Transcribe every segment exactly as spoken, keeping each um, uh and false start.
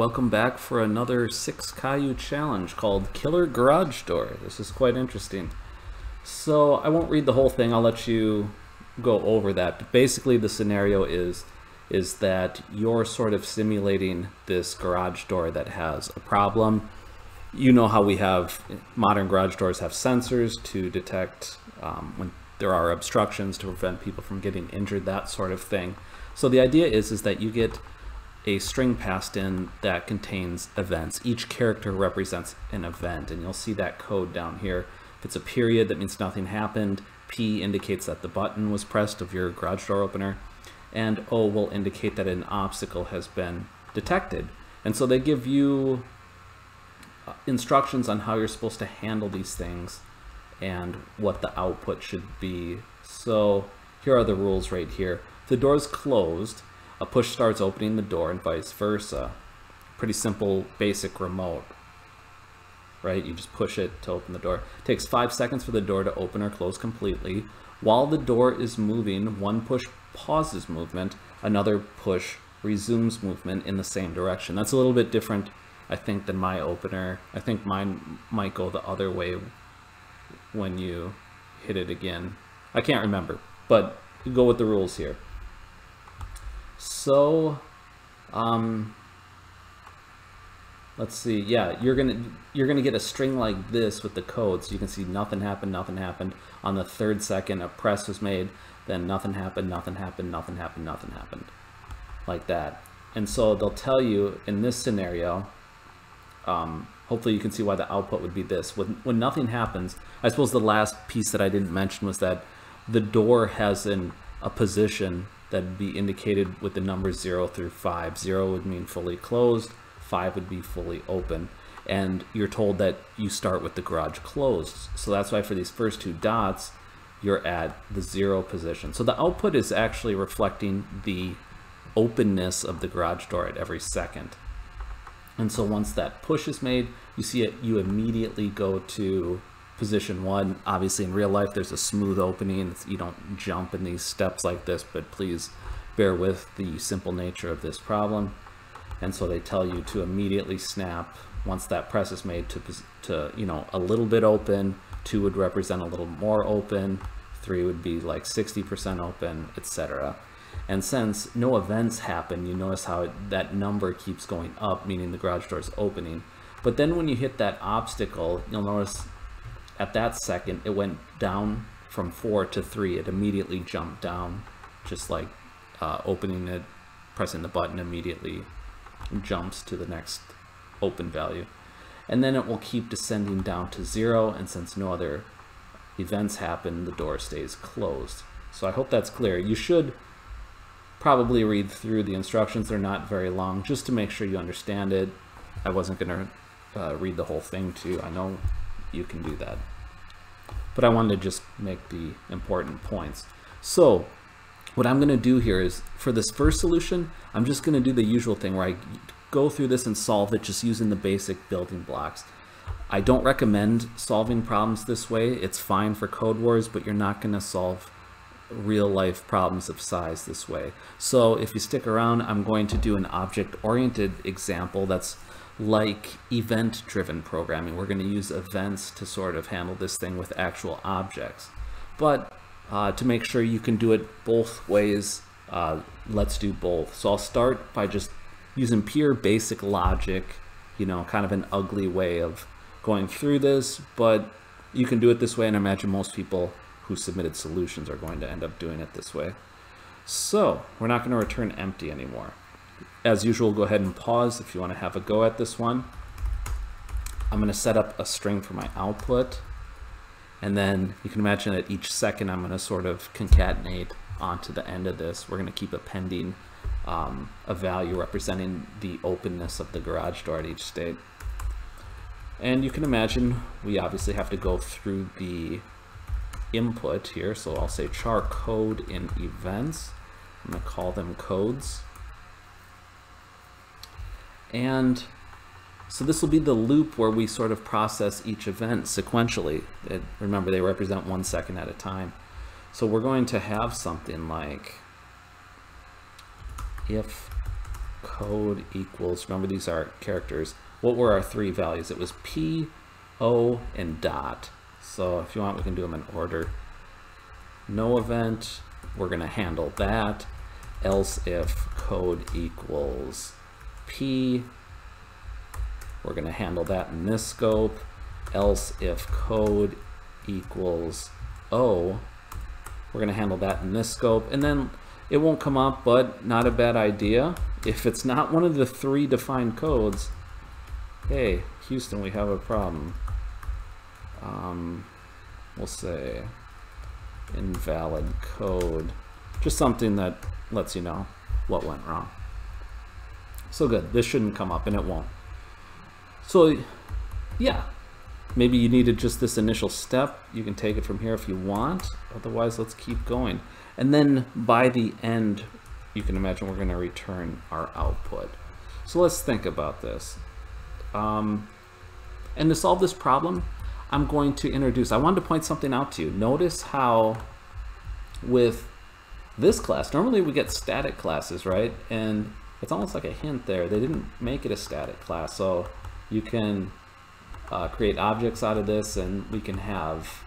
welcome back for another Six Kyu Challenge called Killer Garage Door. This is quite interesting. So I won't read the whole thing, I'll let you go over that. But basically the scenario is, is that you're sort of simulating this garage door that has a problem. You know how we have, modern garage doors have sensors to detect um, when there are obstructions to prevent people from getting injured, that sort of thing. So the idea is, is that you get a string passed in that contains events. Each character represents an event, and you'll see that code down here. If it's a period, that means nothing happened. P indicates that the button was pressed of your garage door opener, and O will indicate that an obstacle has been detected. And so they give you instructions on how you're supposed to handle these things and what the output should be. So here are the rules right here. If the door is closed, a push starts opening the door and vice versa. Pretty simple, basic remote, right? You just push it to open the door. It takes five seconds for the door to open or close completely. While the door is moving, one push pauses movement, another push resumes movement in the same direction. That's a little bit different, I think, than my opener. I think mine might go the other way when you hit it again. I can't remember, but go with the rules here. So, um, let's see. Yeah, you're gonna you're gonna get a string like this with the code. So you can see nothing happened, nothing happened. On the third second, a press was made. Then nothing happened, nothing happened, nothing happened, nothing happened, like that. And so they'll tell you in this scenario. Um, hopefully, you can see why the output would be this. When when nothing happens, I suppose the last piece that I didn't mention was that the door has in a position that'd be indicated with the numbers zero through five. Zero would mean fully closed, five would be fully open. And you're told that you start with the garage closed. So that's why for these first two dots, you're at the zero position. So the output is actually reflecting the openness of the garage door at every second. And so once that push is made, you see it, you immediately go to position one. Obviously in real life there's a smooth opening. You don't jump in these steps like this, but please bear with the simple nature of this problem. And so they tell you to immediately snap once that press is made to, to you know, a little bit open. Two would represent a little more open. Three would be like sixty percent open, et cetera. And since no events happen, you notice how it, that number keeps going up, meaning the garage door is opening. But then when you hit that obstacle, you'll notice at that second, it went down from four to three. It immediately jumped down, just like uh, opening it, pressing the button immediately jumps to the next open value. And then it will keep descending down to zero. And since no other events happen, the door stays closed. So I hope that's clear. You should probably read through the instructions. They're not very long, just to make sure you understand it. I wasn't gonna uh, read the whole thing to you. I know you can do that, but I wanted to just make the important points. So what I'm going to do here is, for this first solution, I'm just going to do the usual thing where I go through this and solve it just using the basic building blocks. I don't recommend solving problems this way. It's fine for Code Wars, but you're not going to solve real life problems of size this way. So if you stick around, I'm going to do an object-oriented example that's like event-driven programming. We're going to use events to sort of handle this thing with actual objects. But uh, to make sure you can do it both ways, uh, let's do both. So I'll start by just using pure basic logic, you know, kind of an ugly way of going through this, but you can do it this way, and I imagine most people who submitted solutions are going to end up doing it this way. So we're not going to return empty anymore. As usual, go ahead and pause if you want to have a go at this one. I'm going to set up a string for my output, and then you can imagine that each second I'm going to sort of concatenate onto the end of this. We're going to keep appending um, a value representing the openness of the garage door at each state. And you can imagine we obviously have to go through the input here, so I'll say char code in events. I'm going to call them codes. And so this will be the loop where we sort of process each event sequentially. It, remember, they represent one second at a time. So we're going to have something like if code equals, remember these are characters, what were our three values? It was P, O, and dot. So if you want, we can do them in order. No event, we're gonna handle that. Else if code equals P, we're gonna handle that in this scope. Else if code equals O, we're gonna handle that in this scope. And then it won't come up, but not a bad idea. If it's not one of the three defined codes, hey, Houston, we have a problem. Um, we'll say invalid code. Just something that lets you know what went wrong. So good, this shouldn't come up, and it won't. So yeah, maybe you needed just this initial step. You can take it from here if you want. Otherwise, let's keep going. And then by the end, you can imagine we're gonna return our output. So let's think about this. Um, and to solve this problem, I'm going to introduce, I wanted to point something out to you. Notice how with this class, normally we get static classes, right? And it's almost like a hint there. They didn't make it a static class. So you can uh, create objects out of this, and we can have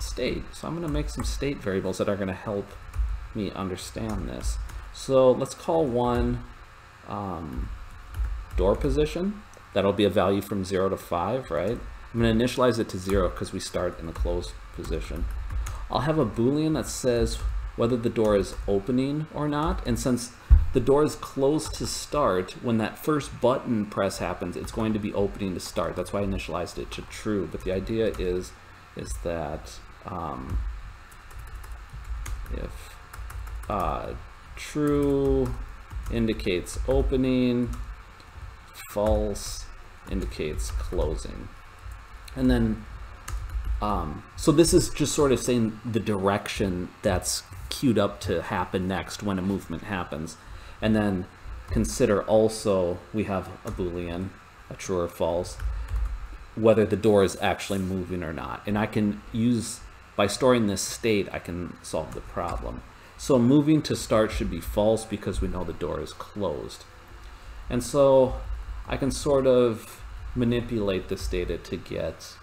state. So I'm gonna make some state variables that are gonna help me understand this. So let's call one um, door position. That'll be a value from zero to five, right? I'm gonna initialize it to zero because we start in the closed position. I'll have a Boolean that says whether the door is opening or not. And since the door is closed to start, when that first button press happens, it's going to be opening to start. That's why I initialized it to true. But the idea is, is that um, if uh, true indicates opening, false indicates closing. And then, um, so this is just sort of saying the direction that's queued up to happen next when a movement happens. And then consider also, we have a Boolean, a true or false, whether the door is actually moving or not. And I can use, by storing this state, I can solve the problem. So moving to start should be false because we know the door is closed. And so I can sort of manipulate this data to get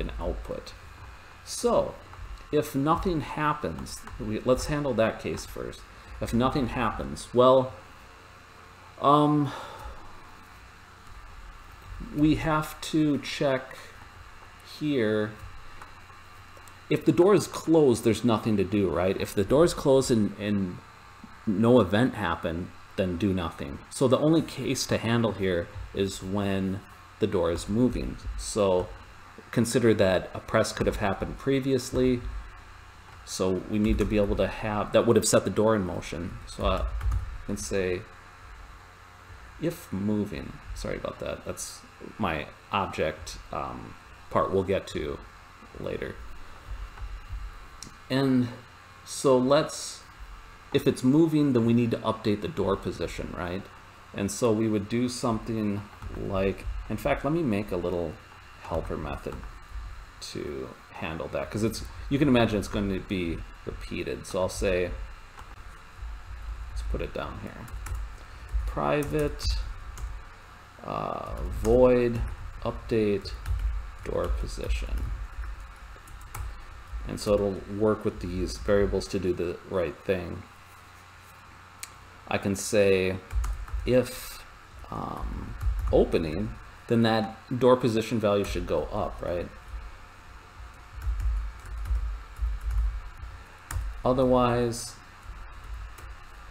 an output. So if nothing happens, we, let's handle that case first. If nothing happens, well, um, we have to check here. If the door is closed, there's nothing to do, right? If the door is closed and, and no event happened, then do nothing. So the only case to handle here is when the door is moving. So consider that a press could have happened previously. So we need to be able to have, that would have set the door in motion. So I can say, if moving, sorry about that. That's my object um, part we'll get to later. And so let's, if it's moving, then we need to update the door position, right? And so we would do something like, in fact, let me make a little helper method to handle that, because it's, you can imagine it's going to be repeated. So I'll say, let's put it down here, private uh, void update door position. And so it'll work with these variables to do the right thing. I can say if um, opening, then that door position value should go up, right? Otherwise,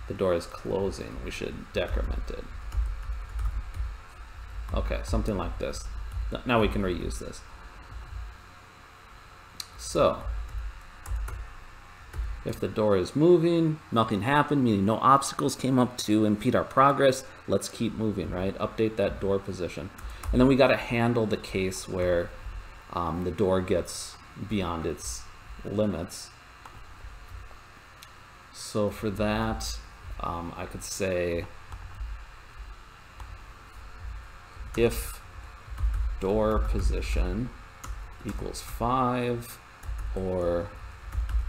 the door is closing. We should decrement it. Okay, something like this. Now we can reuse this. So, if the door is moving, nothing happened, meaning no obstacles came up to impede our progress, let's keep moving, right? Update that door position. And then we got to handle the case where um, the door gets beyond its limits. So for that, um, I could say if door position equals five or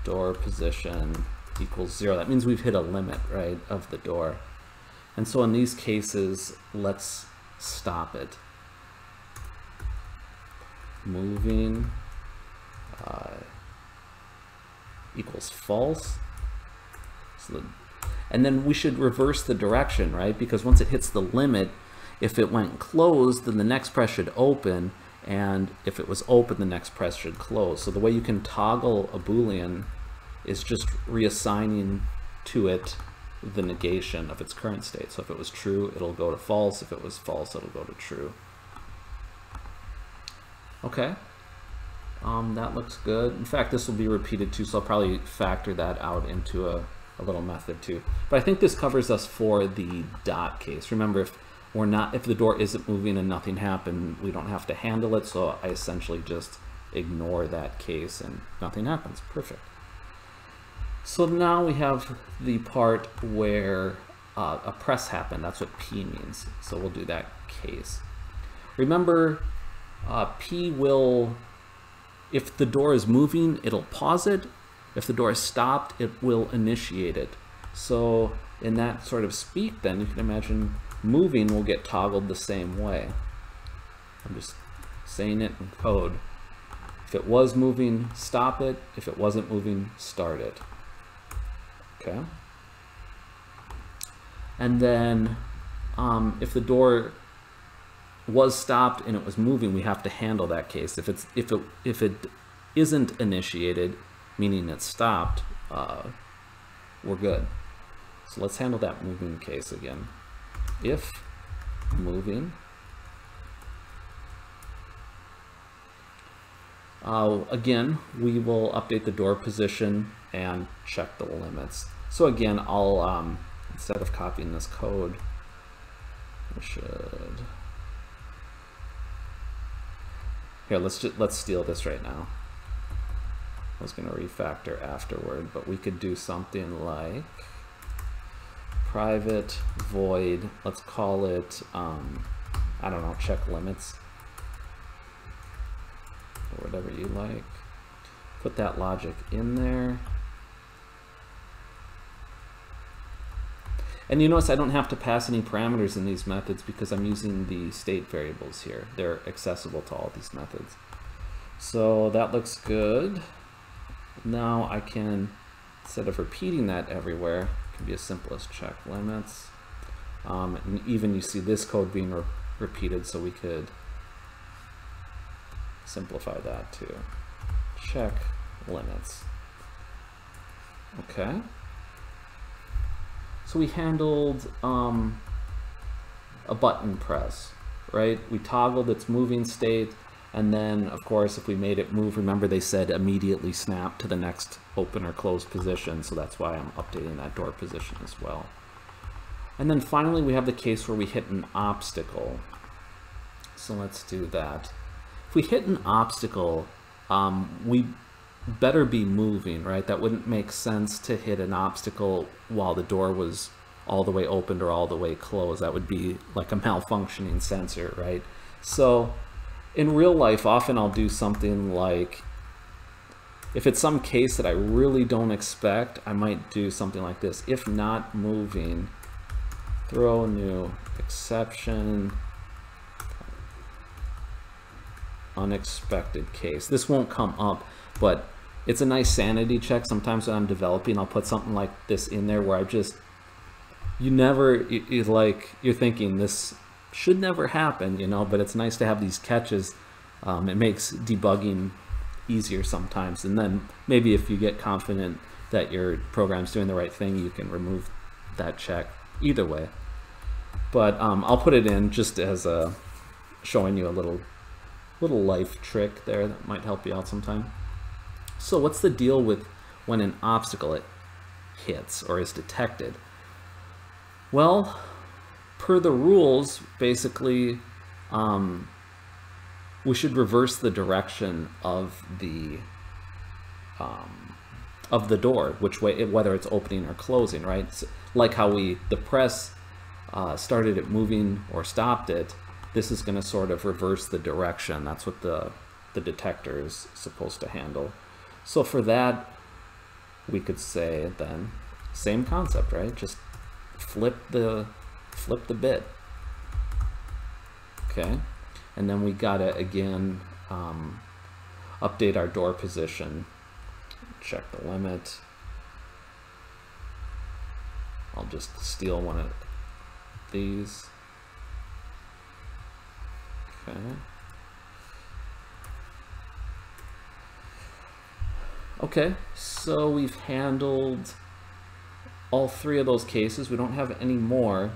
door position equals zero. That means we've hit a limit, right, of the door. And so in these cases, let's stop it. Moving uh, equals false. So the, and then we should reverse the direction, right? Because once it hits the limit, if it went closed, then the next press should open. And if it was open, the next press should close. So the way you can toggle a Boolean is just reassigning to it the negation of its current state. So if it was true, it'll go to false. If it was false, it'll go to true. Okay, um, that looks good. In fact, this will be repeated too, so I'll probably factor that out into a, a little method too. But I think this covers us for the dot case. Remember, if we're not, if the door isn't moving and nothing happened, we don't have to handle it, so I essentially just ignore that case and nothing happens. Perfect. So now we have the part where uh, a press happened. That's what P means. So we'll do that case. Remember, uh, P will, if the door is moving, it'll pause it. If the door is stopped, it will initiate it. So in that sort of speak, then you can imagine moving will get toggled the same way. I'm just saying it in code. If it was moving, stop it. If it wasn't moving, start it. Okay. And then um, if the door was stopped and it was moving, we have to handle that case. If it's if it if it isn't initiated, meaning it's stopped, uh, we're good. So let's handle that moving case again. If moving, uh, again, we will update the door position and check the limits. So again, I'll um, instead of copying this code, I should. Here, let's just, let's steal this right now. I was going to refactor afterward, but we could do something like private void. Let's call it um, I don't know, check limits or whatever you like. Put that logic in there. And you notice I don't have to pass any parameters in these methods because I'm using the state variables here. They're accessible to all these methods. So that looks good. Now I can, instead of repeating that everywhere, it can be as simple as check limits. Um, and even you see this code being re repeated, so we could simplify that too. Check limits. Okay. So we handled um, a button press, right? We toggled its moving state, and then, of course, if we made it move, remember they said immediately snap to the next open or closed position, so that's why I'm updating that door position as well. And then finally, we have the case where we hit an obstacle. So let's do that. If we hit an obstacle, um, we better be moving, right? That wouldn't make sense to hit an obstacle while the door was all the way opened or all the way closed. That would be like a malfunctioning sensor, right? So in real life, often I'll do something like, if it's some case that I really don't expect, I might do something like this. If not moving, throw a new exception. Unexpected case. This won't come up, but it's a nice sanity check. Sometimes when I'm developing, I'll put something like this in there where I just, you never, you, you like, you're thinking this should never happen, you know, but it's nice to have these catches. Um, it makes debugging easier sometimes. And then maybe if you get confident that your program's doing the right thing, you can remove that check either way. But um, I'll put it in just as a, showing you a little, little life trick there that might help you out sometime. So what's the deal with when an obstacle it hits or is detected? Well, per the rules, basically, um, we should reverse the direction of the um, of the door, which way, whether it's opening or closing, right? So, like how we the press uh, started it moving or stopped it. This is going to sort of reverse the direction. That's what the the detector is supposed to handle. So for that, we could say then, same concept, right? Just flip the flip the bit. Okay, and then we gotta again um, update our door position. Check the limit. I'll just steal one of these. Okay. Okay, so we've handled all three of those cases. We don't have any more.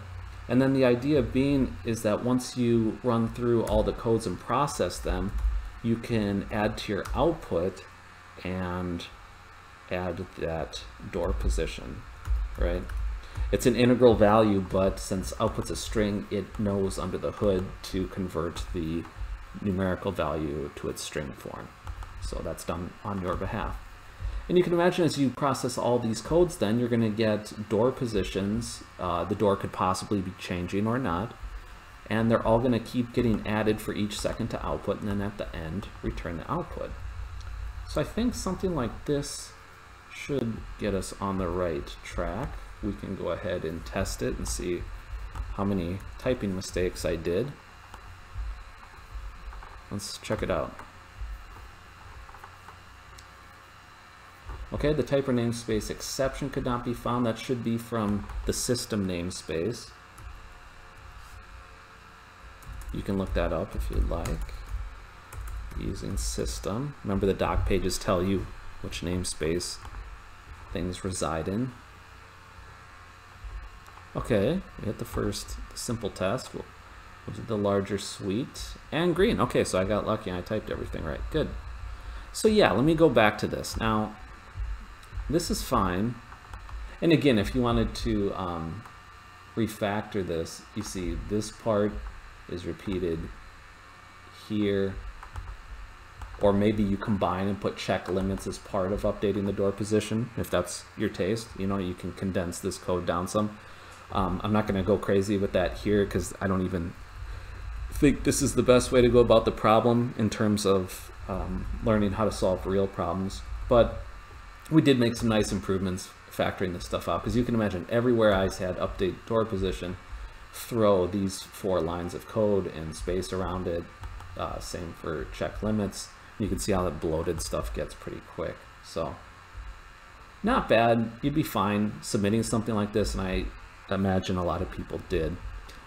And then the idea being is that once you run through all the codes and process them, you can add to your output and add that door position, right? It's an integral value, but since output's a string, it knows under the hood to convert the numerical value to its string form. So that's done on your behalf. And you can imagine as you process all these codes, then you're going to get door positions. Uh, the door could possibly be changing or not. And they're all going to keep getting added for each second to output. And then at the end, return the output. So I think something like this should get us on the right track. We can go ahead and test it and see how many typing mistakes I did. Let's check it out. Okay, the typer namespace exception could not be found. That should be from the system namespace. You can look that up if you'd like, using system. Remember, the doc pages tell you which namespace things reside in. Okay, we hit the first simple test. We'll look at the larger suite and green. Okay, so I got lucky and I typed everything right. Good. So yeah, let me go back to this. Now, this is fine. And again, if you wanted to um, refactor this, you see this part is repeated here. Or maybe you combine and put check limits as part of updating the door position, if that's your taste. You know, you can condense this code down some. Um, I'm not going to go crazy with that here because I don't even think this is the best way to go about the problem in terms of um, learning how to solve real problems. But we did make some nice improvements factoring this stuff out, because you can imagine everywhere I had update door position, throw these four lines of code and space around it. Uh, same for check limits. You can see how that bloated stuff gets pretty quick. So not bad. You'd be fine submitting something like this, and I imagine a lot of people did.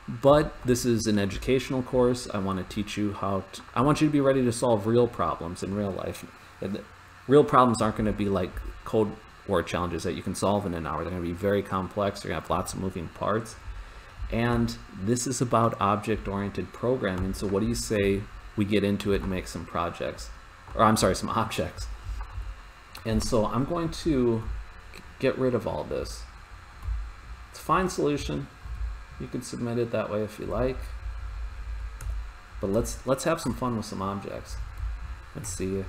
But this is an educational course. I want to teach you how to, I want you to be ready to solve real problems in real life. And real problems aren't going to be like Code War challenges that you can solve in an hour. They're going to be very complex. They're going to have lots of moving parts. And this is about object-oriented programming. So what do you say we get into it and make some projects? Or I'm sorry, some objects. And so I'm going to get rid of all this. It's a fine solution. You can submit it that way if you like. But let's, let's have some fun with some objects. Let's see.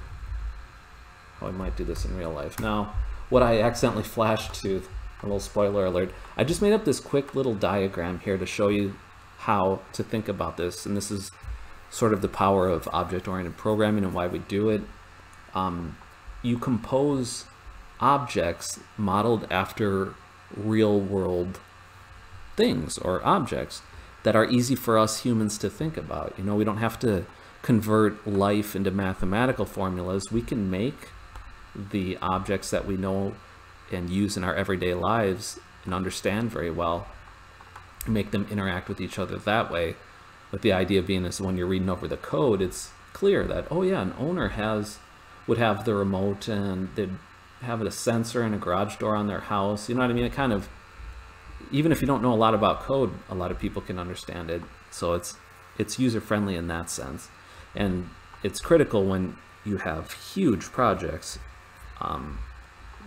Oh, I might do this in real life. Now, what I accidentally flashed to, a little spoiler alert, I just made up this quick little diagram here to show you how to think about this. And this is sort of the power of object-oriented programming and why we do it. Um, you compose objects modeled after real-world things or objects that are easy for us humans to think about. You know, we don't have to convert life into mathematical formulas. We can make the objects that we know and use in our everyday lives and understand very well, make them interact with each other that way. But the idea being is when you're reading over the code, it's clear that, oh yeah, an owner has would have the remote and they'd have a sensor and a garage door on their house. You know what I mean? It kind of, even if you don't know a lot about code, a lot of people can understand it. So it's it's user-friendly in that sense. And it's critical when you have huge projects. Um,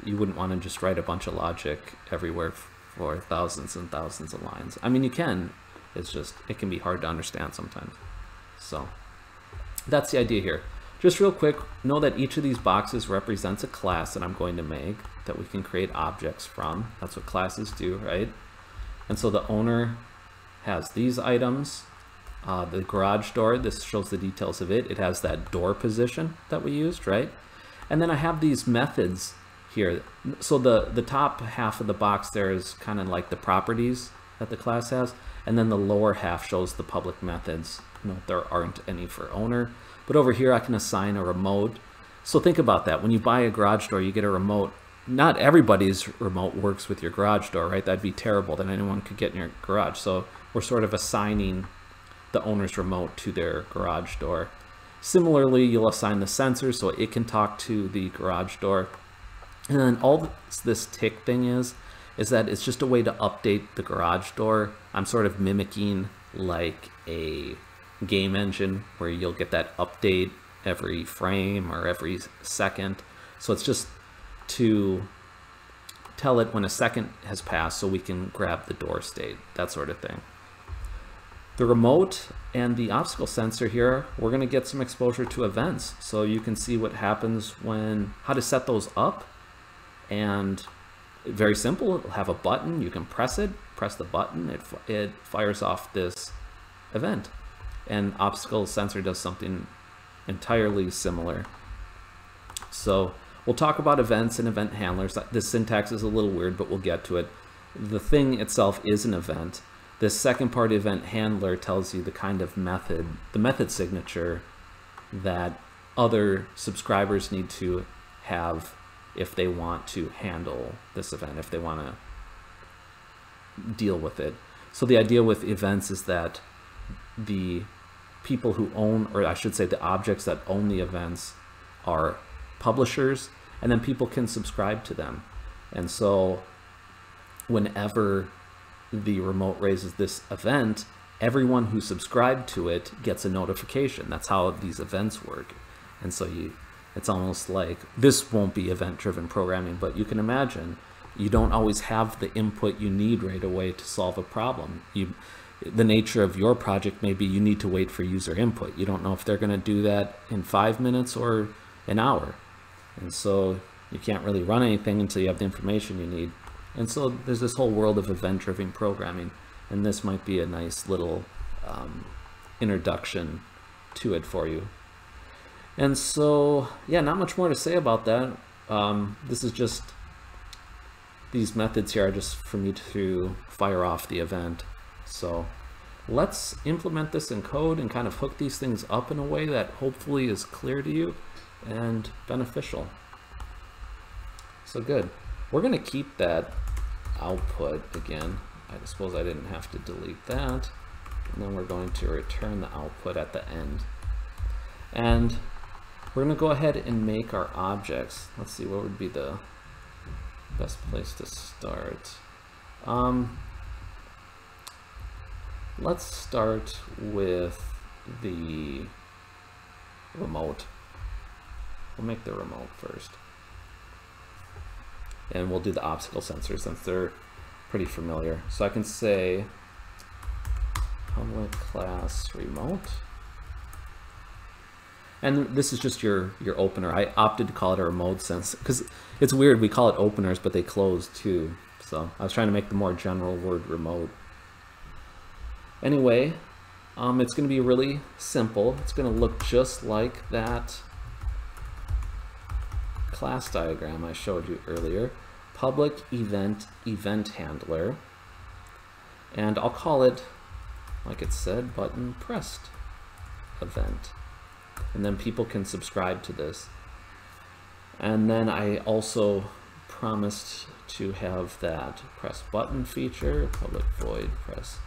you wouldn't want to just write a bunch of logic everywhere for thousands and thousands of lines. I mean, you can, it's just, it can be hard to understand sometimes. So that's the idea here. Just real quick, know that each of these boxes represents a class that I'm going to make that we can create objects from. That's what classes do, right? And so the owner has these items. Uh, the garage door, this shows the details of it. It has that door position that we used, right? And then I have these methods here. So the, the top half of the box there is kind of like the properties that the class has. And then the lower half shows the public methods. No, there aren't any for owner. But over here I can assign a remote. So think about that. When you buy a garage door, you get a remote. Not everybody's remote works with your garage door, right? That'd be terrible. Then anyone could get in your garage. So we're sort of assigning the owner's remote to their garage door. Similarly, you'll assign the sensor so it can talk to the garage door. And then all this tick thing is, is that it's just a way to update the garage door. I'm sort of mimicking like a game engine where you'll get that update every frame or every second. So it's just to tell it when a second has passed so we can grab the door state, that sort of thing. The remote and the obstacle sensor here, we're gonna get some exposure to events. So you can see what happens when, how to set those up. And very simple, it'll have a button, you can press it, press the button, it, it fires off this event. And obstacle sensor does something entirely similar. So we'll talk about events and event handlers. This syntax is a little weird, but we'll get to it. The thing itself is an event. This second part event handler tells you the kind of method, the method signature that other subscribers need to have if they want to handle this event, if they want to deal with it. So the idea with events is that the people who own, or I should say the objects that own the events, are publishers, and then people can subscribe to them. And so whenever the remote raises this event, everyone who subscribed to it gets a notification. That's how these events work. And so you, it's almost like, this won't be event-driven programming, but you can imagine you don't always have the input you need right away to solve a problem. You, the nature of your project may be you need to wait for user input. You don't know if they're going to do that in five minutes or an hour. And so you can't really run anything until you have the information you need. And so there's this whole world of event-driven programming, and this might be a nice little um, introduction to it for you. And so, yeah, not much more to say about that. Um, this is just, these methods here are just for me to fire off the event. So let's implement this in code and kind of hook these things up in a way that hopefully is clear to you and beneficial. So good. We're going to keep that output again. I suppose I didn't have to delete that. And then we're going to return the output at the end. And we're going to go ahead and make our objects. Let's see, what would be the best place to start? Um, let's start with the remote. We'll make the remote first. And we'll do the obstacle sensor since they're pretty familiar. So I can say public class remote. And this is just your, your opener. I opted to call it a remote sense because it's weird. We call it openers, but they close too. So I was trying to make the more general word remote. Anyway, um, it's going to be really simple. It's going to look just like that class diagram I showed you earlier, public event event handler, and I'll call it, like it said, button pressed event, and then people can subscribe to this. And then I also promised to have that press button feature, public void press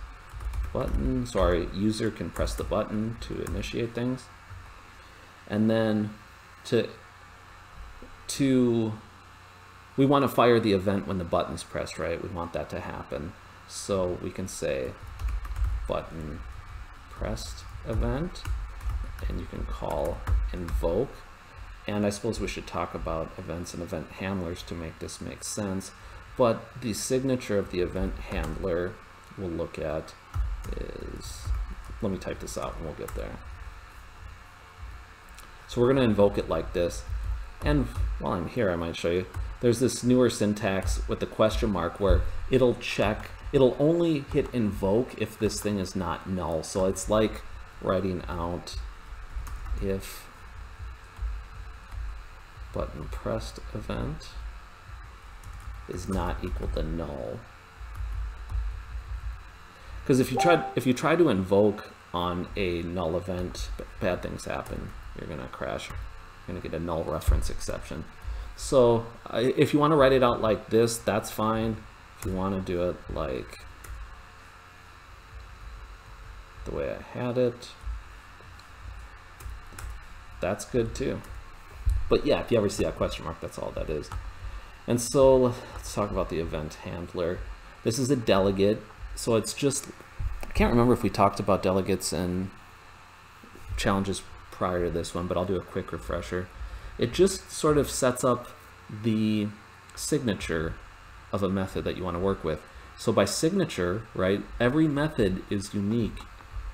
button, so our user can press the button to initiate things. And then to to, we want to fire the event when the button's pressed, right? We want that to happen. So we can say button pressed event, and you can call invoke. And I suppose we should talk about events and event handlers to make this make sense. But the signature of the event handler we'll look at is, let me type this out and we'll get there. So we're going to invoke it like this. And while I'm here, I might show you, there's this newer syntax with the question mark where it'll check, it'll only hit invoke if this thing is not null. So it's like writing out if button pressed event is not equal to null. Because if you try if you try to invoke on a null event, bad things happen. You're gonna crash. You're gonna get a null reference exception. So uh, if you want to write it out like this, that's fine. If you want to do it like the way I had it, that's good too. But yeah, if you ever see that question mark, that's all that is. And so let's talk about the event handler. This is a delegate. So it's just, I can't remember if we talked about delegates and challenges prior to this one, but I'll do a quick refresher. It just sort of sets up the signature of a method that you want to work with. So by signature, right, every method is unique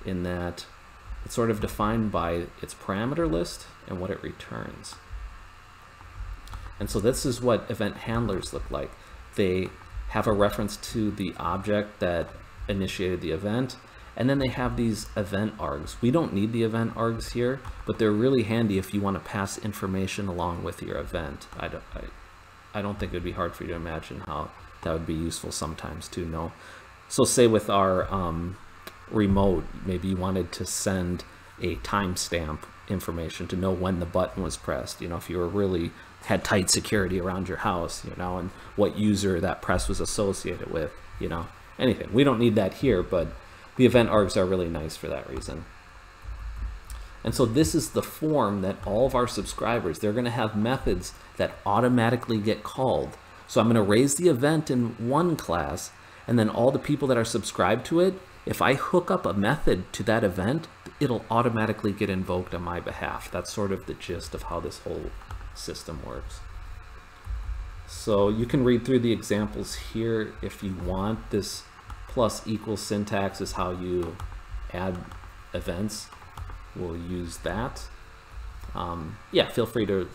in that it's sort of defined by its parameter list and what it returns. And so this is what event handlers look like. They have a reference to the object that initiated the event, and then they have these event args. We don't need the event args here, but they're really handy if you want to pass information along with your event. I don't, I, I don't think it would be hard for you to imagine how that would be useful sometimes to know. So say with our um, remote, maybe you wanted to send a timestamp information to know when the button was pressed. You know, if you were really had tight security around your house, you know, and what user that press was associated with, you know, anything. We don't need that here, but the event args are really nice for that reason. And so this is the form that all of our subscribers, they're going to have methods that automatically get called. So I'm going to raise the event in one class, and then all the people that are subscribed to it, if I hook up a method to that event, it'll automatically get invoked on my behalf. That's sort of the gist of how this whole system works. So you can read through the examples here if you want. This plus equal syntax is how you add events. We'll use that. Um, yeah, feel free to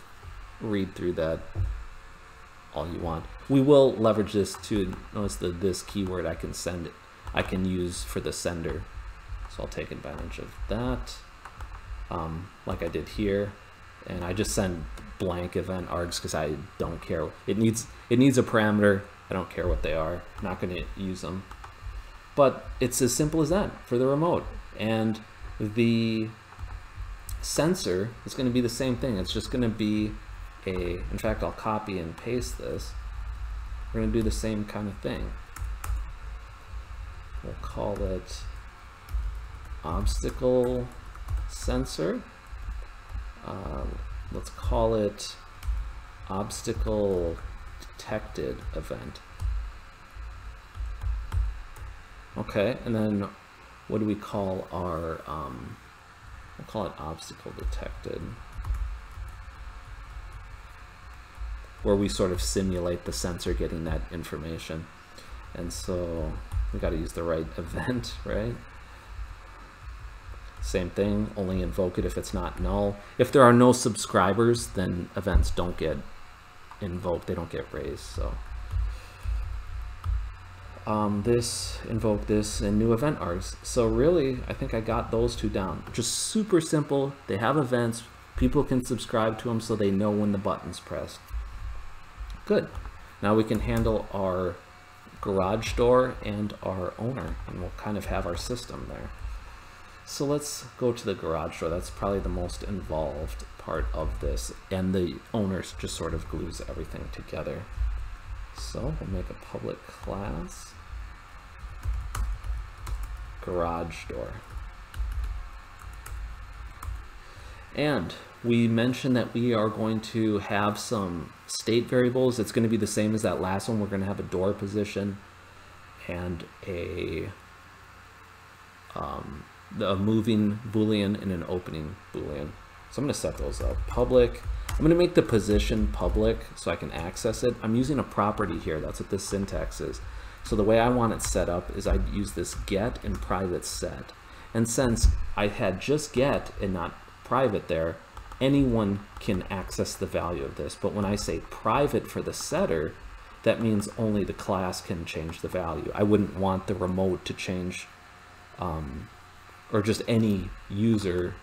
read through that all you want. We will leverage this to notice the this keyword I can send it. I can use for the sender. So I'll take advantage of that, um, like I did here. And I just send blank event args because I don't care. It needs, it needs a parameter. I don't care what they are. I'm not going to use them. But it's as simple as that for the remote. And the sensor is going to be the same thing. It's just going to be a, in fact, I'll copy and paste this. We're going to do the same kind of thing. We'll call it obstacle sensor. Uh, let's call it obstacle detected event. Okay, and then what do we call our, um, we'll call it obstacle detected, where we sort of simulate the sensor getting that information. And so we got to use the right event, right? Same thing, only invoke it if it's not null. If there are no subscribers, then events don't get invoked, they don't get raised. So um, this, invoke this, and new event args. So really, I think I got those two down. Just super simple. They have events, people can subscribe to them so they know when the button's pressed. Good. Now we can handle our garage door and our owner, and we'll kind of have our system there. So let's go to the garage door. That's probably the most involved part of this, and the owner just sort of glues everything together. So we'll make a public class garage door, and we mentioned that we are going to have some state variables. It's going to be the same as that last one. We're going to have a door position and a, um, a moving Boolean and an opening Boolean. So I'm going to set those up. Public. I'm going to make the position public so I can access it. I'm using a property here. That's what this syntax is. So the way I want it set up is I'd use this get and private set. And since I had just get and not private there, anyone can access the value of this. But when I say private for the setter, that means only the class can change the value. I wouldn't want the remote to change, um, or just any user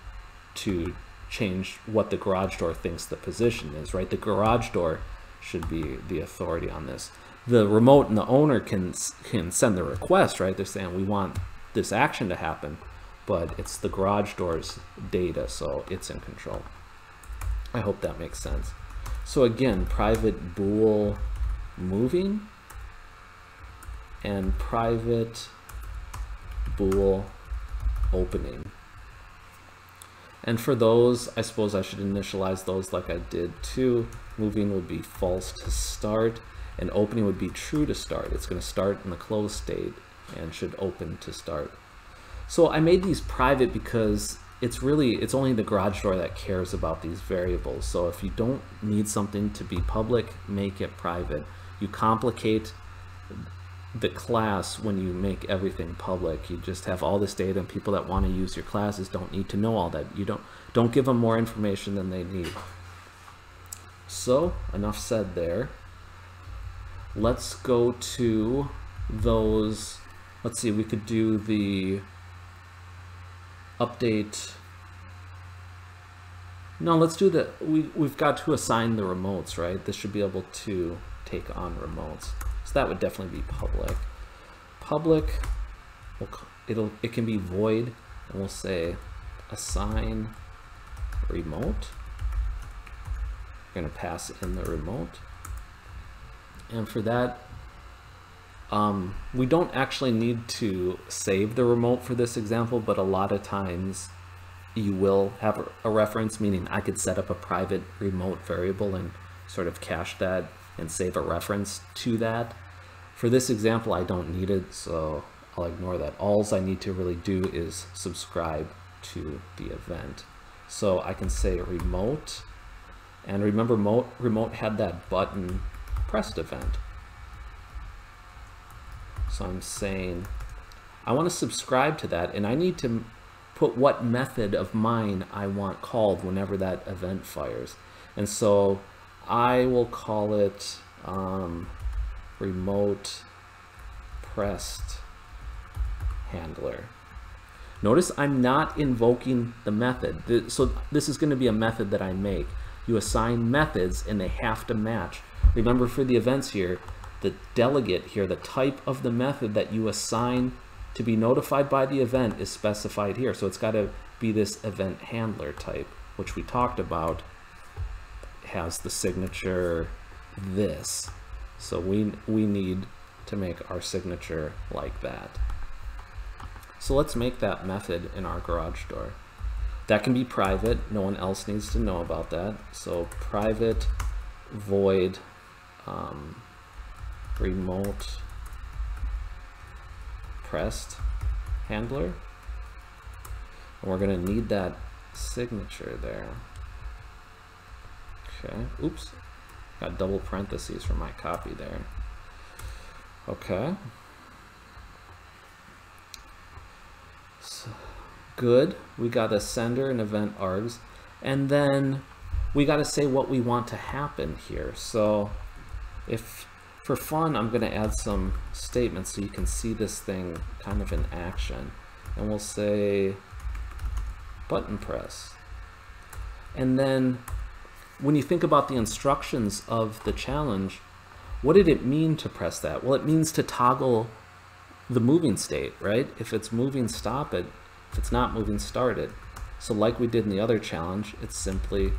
to change what the garage door thinks the position is, right? The garage door should be the authority on this. The remote and the owner can, can send the request, right? They're saying we want this action to happen, but it's the garage door's data, so it's in control. I hope that makes sense. So again, private bool moving and private bool opening. And for those, I suppose I should initialize those like I did too. Moving would be false to start, and opening would be true to start. It's going to start in the closed state and should open to start. So I made these private because it's really, it's only the garage door that cares about these variables. So if you don't need something to be public, make it private. You complicate the class when you make everything public. You just have all this data, and people that want to use your classes don't need to know all that. You don't, don't give them more information than they need. So enough said there. Let's go to those. Let's see, we could do the update. No, let's do the, we, we've got to assign the remotes, right? This should be able to take on remotes. So that would definitely be public. Public, it'll, it can be void, and we'll say assign remote. We're gonna pass in the remote. And for that, um, we don't actually need to save the remote for this example, but a lot of times you will have a reference, meaning I could set up a private remote variable and sort of cache that and save a reference to that. For this example, I don't need it, so I'll ignore that. All I need to really do is subscribe to the event. So I can say remote, and remember remote, remote had that button pressed event. So I'm saying I want to subscribe to that, and I need to put what method of mine I want called whenever that event fires. And so I will call it um, remote pressed handler. Notice I'm not invoking the method. So this is going to be a method that I make. You assign methods and they have to match. Remember, for the events here, the delegate here, the type of the method that you assign to be notified by the event is specified here. So it's got to be this event handler type, which we talked about. Has the signature this, so we we need to make our signature like that. So let's make that method in our garage door. That can be private, no one else needs to know about that. So private void um, remote pressed handler, and we're going to need that signature there. Okay, oops, got double parentheses for my copy there. Okay. So, good, we got a sender and event args, and then we got to say what we want to happen here. So if, for fun, I'm going to add some statements so you can see this thing kind of in action. And we'll say button press. And then when you think about the instructions of the challenge, what did it mean to press that? Well, it means to toggle the moving state, right? If it's moving, stop it. If it's not moving, start it. So like we did in the other challenge, it's simply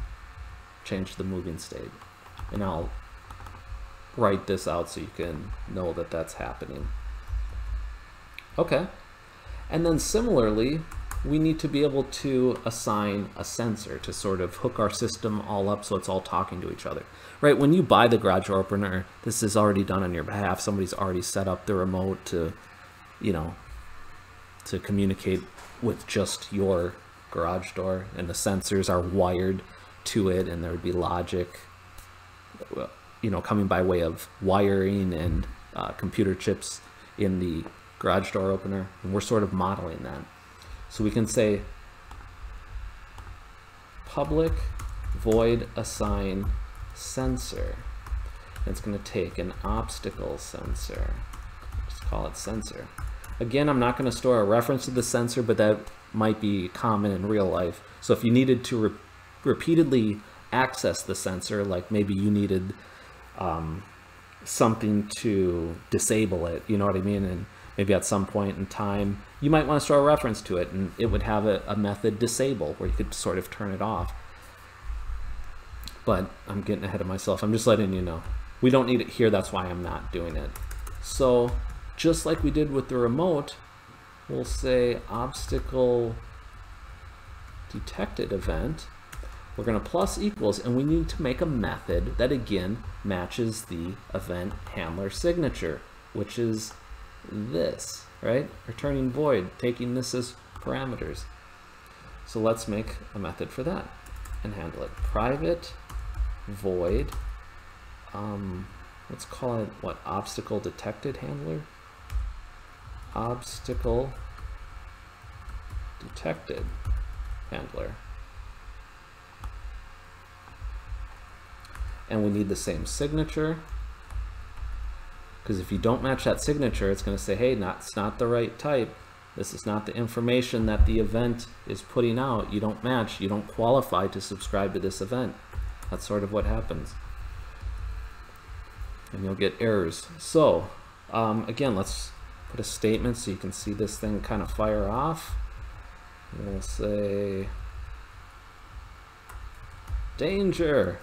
change the moving state. And I'll write this out so you can know that that's happening. Okay. And then similarly, we need to be able to assign a sensor to sort of hook our system all up so it's all talking to each other, right? When you buy the garage door opener, this is already done on your behalf. Somebody's already set up the remote to, you know, to communicate with just your garage door, and the sensors are wired to it, and there would be logic, you know, coming by way of wiring and uh, computer chips in the garage door opener, and we're sort of modeling that. So we can say public void assign sensor. It's going to take an obstacle sensor. Just call it sensor. Again, I'm not going to store a reference to the sensor, but that might be common in real life. So if you needed to re repeatedly access the sensor, like maybe you needed um, something to disable it, you know what I mean? And maybe at some point in time, you might want to store a reference to it, and it would have a, a method disable where you could sort of turn it off. But I'm getting ahead of myself. I'm just letting you know. We don't need it here. That's why I'm not doing it. So just like we did with the remote, we'll say obstacle detected event. We're going to plus equals, and we need to make a method that again matches the event handler signature, which is this, right? Returning void, taking this as parameters. So let's make a method for that and handle it. Private void, um, let's call it, what, obstacle detected handler? Obstacle detected handler. And we need the same signature, because if you don't match that signature, it's going to say, hey, not, it's not the right type. This is not the information that the event is putting out. You don't match. You don't qualify to subscribe to this event. That's sort of what happens. And you'll get errors. So um, again, let's put a statement so you can see this thing kind of fire off. And we'll say, danger.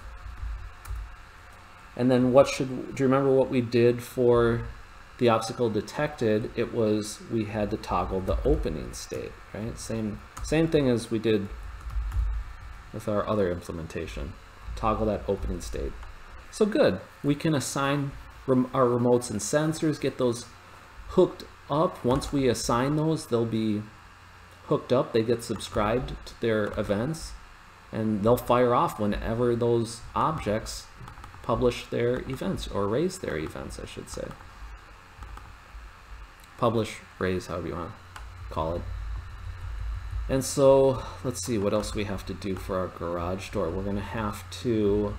And then what should, do you remember what we did for the obstacle detected? It was, we had to toggle the opening state, right? Same, same thing as we did with our other implementation. Toggle that opening state. So good, we can assign rem- our remotes and sensors, get those hooked up. Once we assign those, they'll be hooked up. They get subscribed to their events, and they'll fire off whenever those objects publish their events, or raise their events, I should say. Publish, raise, however you want to call it. And so let's see what else we have to do for our garage door. We're gonna have to,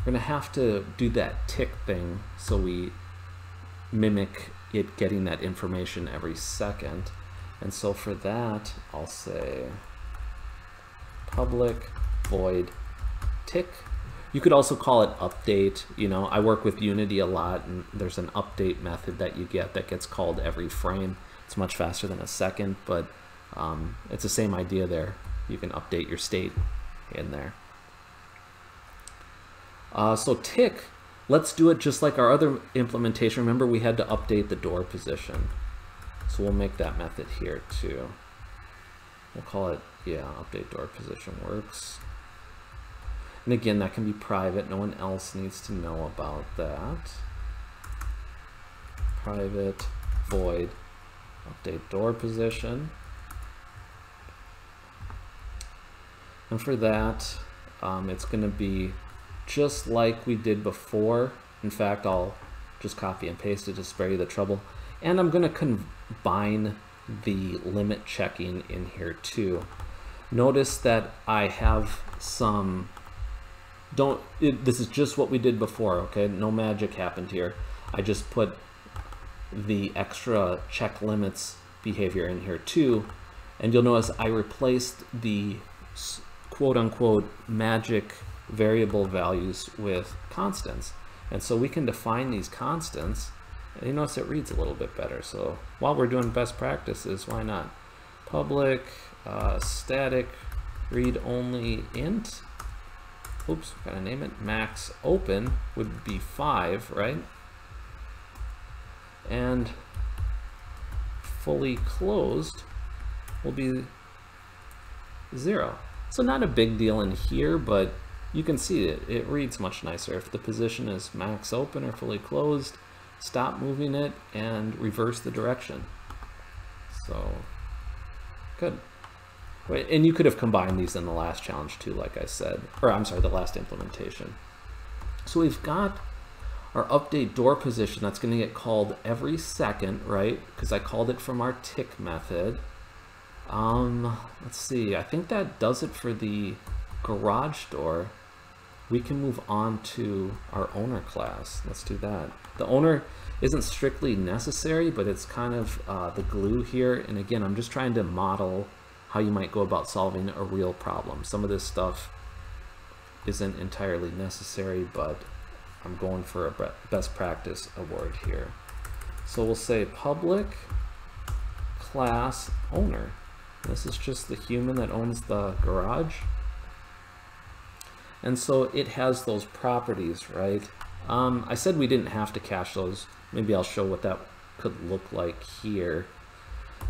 we're gonna have to do that tick thing so we mimic it getting that information every second. And so for that, I'll say public void tick. You could also call it update. You know, I work with Unity a lot, and there's an update method that you get that gets called every frame. It's much faster than a second, but um, it's the same idea there. You can update your state in there. Uh, so tick, let's do it just like our other implementation. Remember, we had to update the door position. So we'll make that method here too. We'll call it, yeah, update door position works. And again, that can be private. No one else needs to know about that. Private void update door position. And for that, um, it's going to be just like we did before. In fact, I'll just copy and paste it to spare you the trouble. And I'm going to combine the limit checking in here too. Notice that I have some... Don't, it, this is just what we did before, okay? No magic happened here. I just put the extra check limits behavior in here too. And you'll notice I replaced the quote unquote magic variable values with constants. And so we can define these constants. And you notice it reads a little bit better. So while we're doing best practices, why not? Public uh, static read only int. Oops, gotta name it. Max open would be five, right? And fully closed will be zero. So not a big deal in here, but you can see it. It reads much nicer. If the position is max open or fully closed, stop moving it and reverse the direction. So good. And you could have combined these in the last challenge too, like I said, or I'm sorry, the last implementation. So we've got our update door position that's going to get called every second, right? Because I called it from our tick method. Um, let's see, I think that does it for the garage door. We can move on to our owner class. Let's do that. The owner isn't strictly necessary, but it's kind of uh, the glue here. And again, I'm just trying to model how you might go about solving a real problem. Some of this stuff isn't entirely necessary, but I'm going for a best practice award here. So we'll say public class owner. This is just the human that owns the garage. And so it has those properties, right? Um, I said we didn't have to cache those. Maybe I'll show what that could look like here.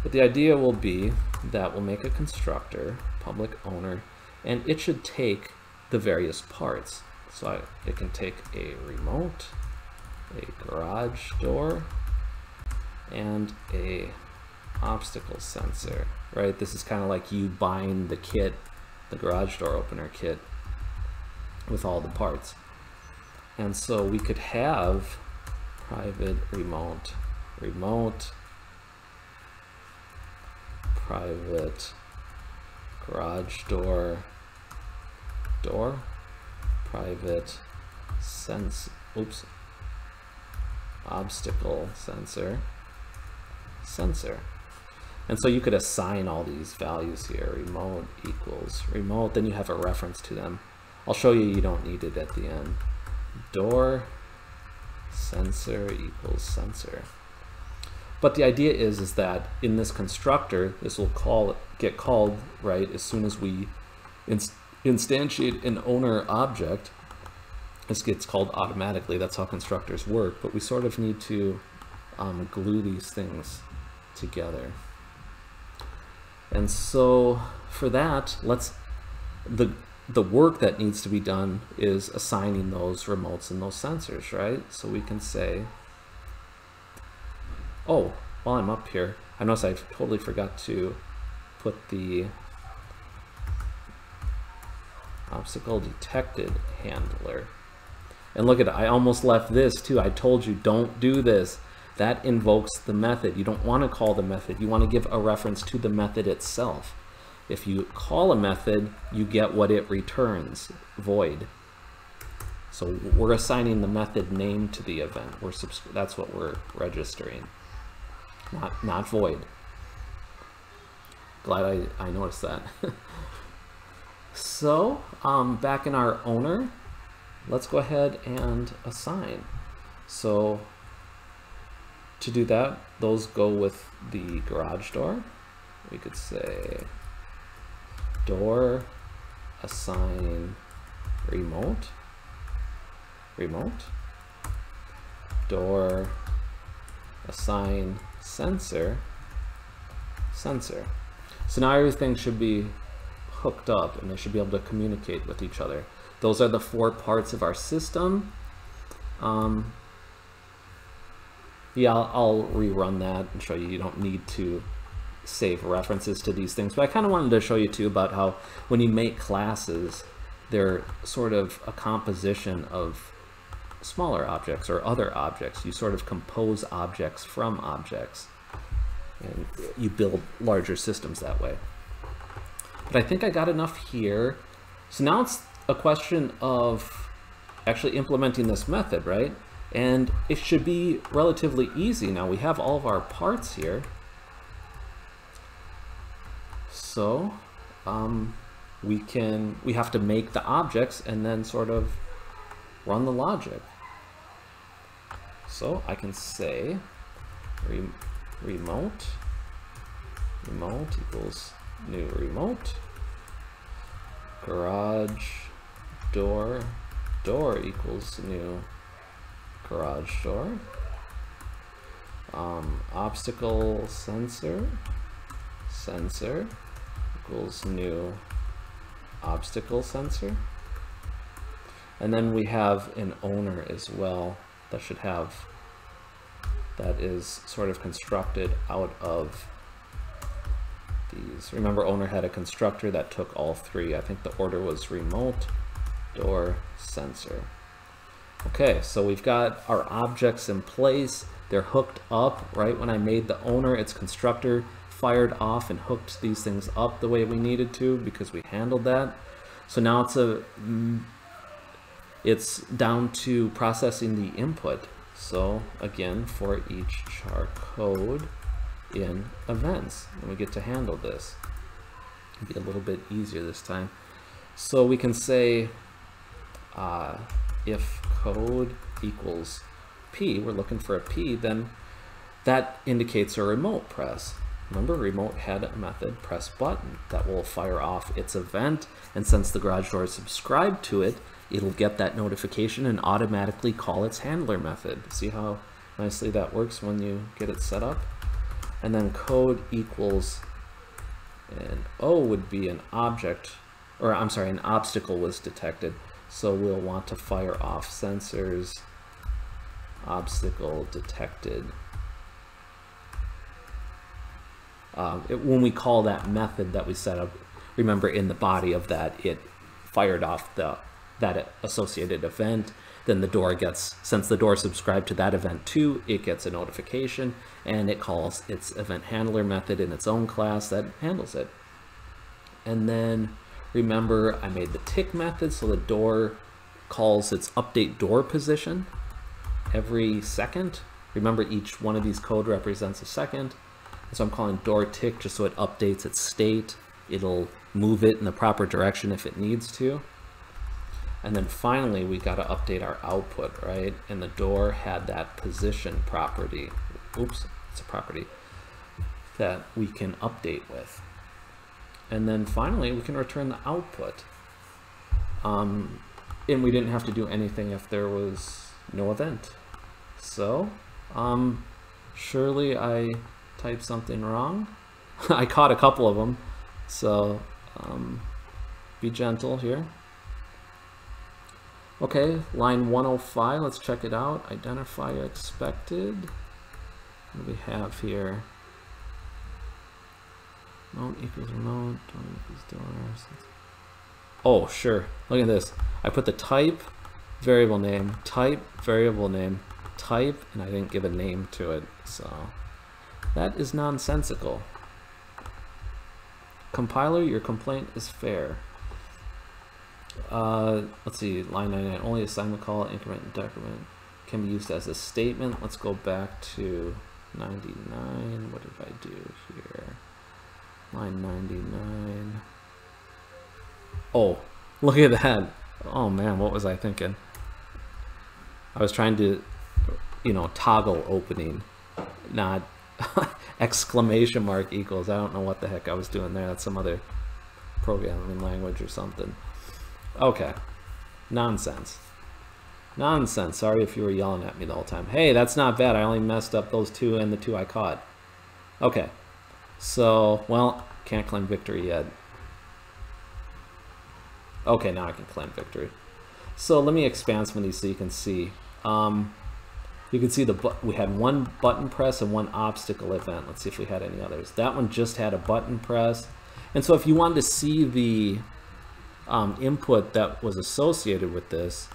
But the idea will be that we'll make a constructor, public owner, and it should take the various parts. So I, it can take a remote, a garage door, and a obstacle sensor, right? This is kind of like you buying the kit, the garage door opener kit, with all the parts. And so we could have private remote, remote, private garage door, door, private sense, oops, obstacle sensor, sensor. And so you could assign all these values here, remote equals remote, then you have a reference to them. I'll show you, you don't need it at the end. Door sensor equals sensor. But the idea is, is that in this constructor, this will call get called, right, as soon as we inst instantiate an owner object. This gets called automatically. That's how constructors work. But we sort of need to um, glue these things together. And so for that, let's the the work that needs to be done is assigning those remotes and those sensors, right? So we can say, oh, while I'm up here, I notice I totally forgot to put the obstacle detected handler. And look at it, I almost left this too. I told you, don't do this. That invokes the method. You don't want to call the method. You want to give a reference to the method itself. If you call a method, you get what it returns, void. So we're assigning the method name to the event. We're subs that's what we're registering, not, not void. Glad I, I noticed that. So um, back in our owner, let's go ahead and assign. So to do that, those go with the garage door. We could say, door assign remote, remote, door assign sensor, sensor. So now everything should be hooked up and they should be able to communicate with each other. Those are the four parts of our system. Um, yeah, I'll, I'll rerun that and show you. You don't need to save references to these things, but I kind of wanted to show you too about how when you make classes, they're sort of a composition of smaller objects or other objects. You sort of compose objects from objects and you build larger systems that way. But I think I got enough here. So now it's a question of actually implementing this method, right? And it should be relatively easy. Now we have all of our parts here. So um, we can, we have to make the objects and then sort of run the logic. So I can say re remote, remote equals new remote, garage door, door equals new garage door, um, obstacle sensor, sensor equals new obstacle sensor. And then we have an owner as well that should have, that is sort of constructed out of these. Remember, owner had a constructor that took all three. I think the order was remote, door, sensor. Okay, so we've got our objects in place. They're hooked up, right? When I made the owner, its constructor fired off and hooked these things up the way we needed to because we handled that. So now it's a, it's down to processing the input. So again, for each char code in events, and we get to handle this. It'll be a little bit easier this time. So we can say uh, if code equals P, we're looking for a P, then that indicates a remote press. Remember, remote had a method press button that will fire off its event, and since the garage door is subscribed to it, it'll get that notification and automatically call its handler method. See how nicely that works when you get it set up? And then code equals, and O would be an object, or I'm sorry, an obstacle was detected. So we'll want to fire off sensors, obstacle detected. Uh, it, when we call that method that we set up, remember in the body of that, it fired off the that associated event. Then the door gets, since the door subscribed to that event too, it gets a notification and it calls its event handler method in its own class that handles it. And then remember, I made the tick method, so the door calls its update door position every second. Remember, each one of these code represents a second. So I'm calling door tick just so it updates its state. It'll move it in the proper direction if it needs to. And then finally, we got to update our output, right? And the door had that position property. Oops, it's a property that we can update with. And then finally, we can return the output. Um, and we didn't have to do anything if there was no event. So, um, surely I typed something wrong. I caught a couple of them. So, um, be gentle here. Okay, line one oh five, let's check it out. Identify expected. What do we have here? Remote equals remote, door equals door. Oh, sure, look at this. I put the type, variable name, type, variable name, type, and I didn't give a name to it, so. That is nonsensical. Compiler, your complaint is fair. Uh, let's see, line ninety-nine, only assignment call, increment and decrement can be used as a statement. Let's go back to ninety-nine. What did I do here? Line ninety-nine. Oh, look at that. Oh man, what was I thinking? I was trying to, you know, toggle opening, not exclamation mark equals. I don't know what the heck I was doing there. That's some other programming language or something. Okay, nonsense. Nonsense, sorry if you were yelling at me the whole time. Hey, that's not bad, I only messed up those two and the two I caught. Okay, so, well, can't claim victory yet. Okay, now I can claim victory. So let me expand some of these so you can see. Um, you can see the bu we had one button press and one obstacle event. Let's see if we had any others. That one just had a button press. And so if you wanted to see the Um, input that was associated with this.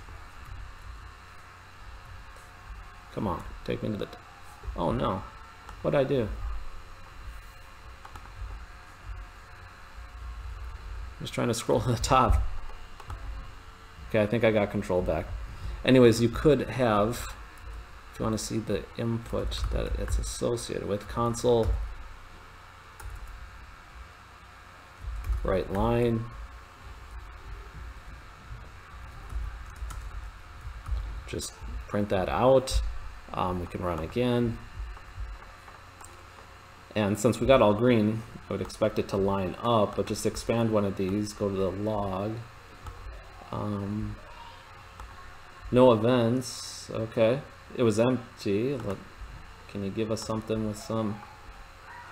Come on, take me to the, oh no, what'd I do? I'm just trying to scroll to the top. Okay, I think I got control back. Anyways, you could have, if you want to see the input that it's associated with, console, right line, just print that out. Um, we can run again. And since we got all green, I would expect it to line up, but just expand one of these, go to the log. Um, no events, okay. It was empty. Let, can you give us something with some?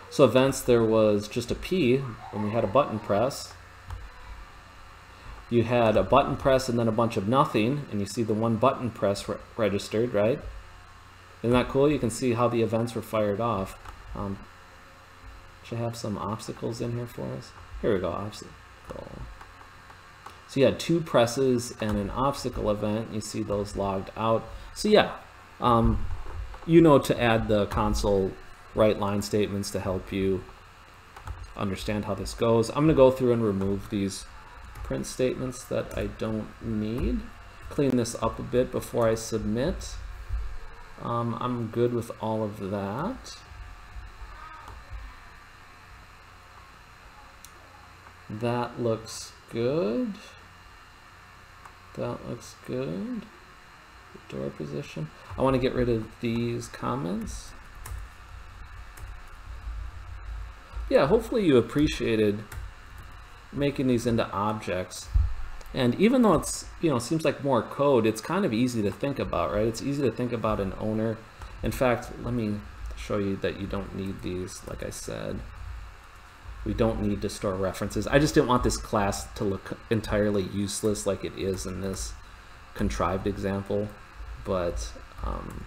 So events, there was just a P when we had a button press. You had a button press and then a bunch of nothing, and you see the one button press re registered, right? Isn't that cool? You can see how the events were fired off. Um, should I have some obstacles in here for us? Here we go, obstacle. So you had two presses and an obstacle event. You see those logged out. So yeah, um, you know to add the console right line statements to help you understand how this goes. I'm gonna go through and remove these print statements that I don't need. Clean this up a bit before I submit. Um, I'm good with all of that. That looks good. That looks good. Door position. I want to get rid of these comments. yeah, hopefully you appreciated making these into objects. And even though it's, you know, seems like more code, it's kind of easy to think about, right? It's easy to think about an owner. In fact, let me show you that you don't need these. Like I said, we don't need to store references. I just didn't want this class to look entirely useless like it is in this contrived example. But um,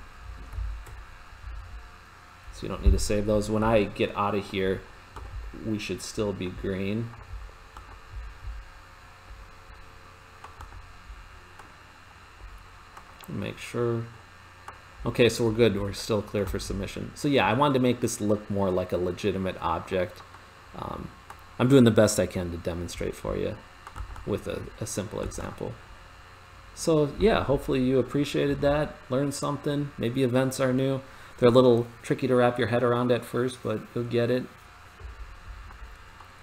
so you don't need to save those. When I get out of here, we should still be green. Make sure. Okay, so we're good. We're still clear for submission. So yeah, I wanted to make this look more like a legitimate object. Um, I'm doing the best I can to demonstrate for you with a, a simple example. So yeah, hopefully you appreciated that, learned something. Maybe events are new. They're a little tricky to wrap your head around at first, but you'll get it.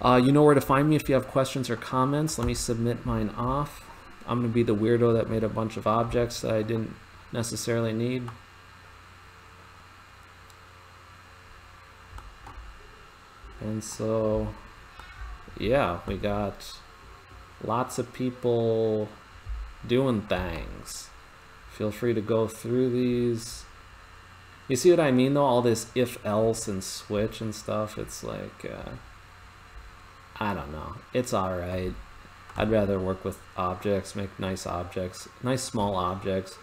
Uh, you know where to find me if you have questions or comments. Let me submit mine off. I'm going to be the weirdo that made a bunch of objects that I didn't necessarily need. And so, yeah, we got lots of people doing things. Feel free to go through these. You see what I mean, though? All this if, else, and switch and stuff. It's like, uh, I don't know. It's all right. I'd rather work with objects, make nice objects, nice small objects,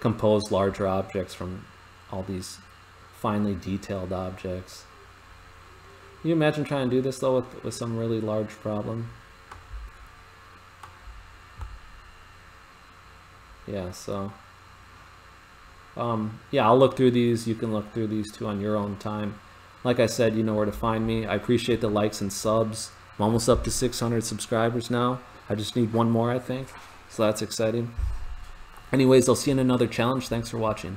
compose larger objects from all these finely detailed objects. Can you imagine trying to do this, though, with, with some really large problem? Yeah, so... Um, yeah, I'll look through these. You can look through these, too, on your own time. Like I said, you know where to find me. I appreciate the likes and subs. I'm almost up to six hundred subscribers now. I just need one more, I think. So that's exciting. Anyways, I'll see you in another challenge. Thanks for watching.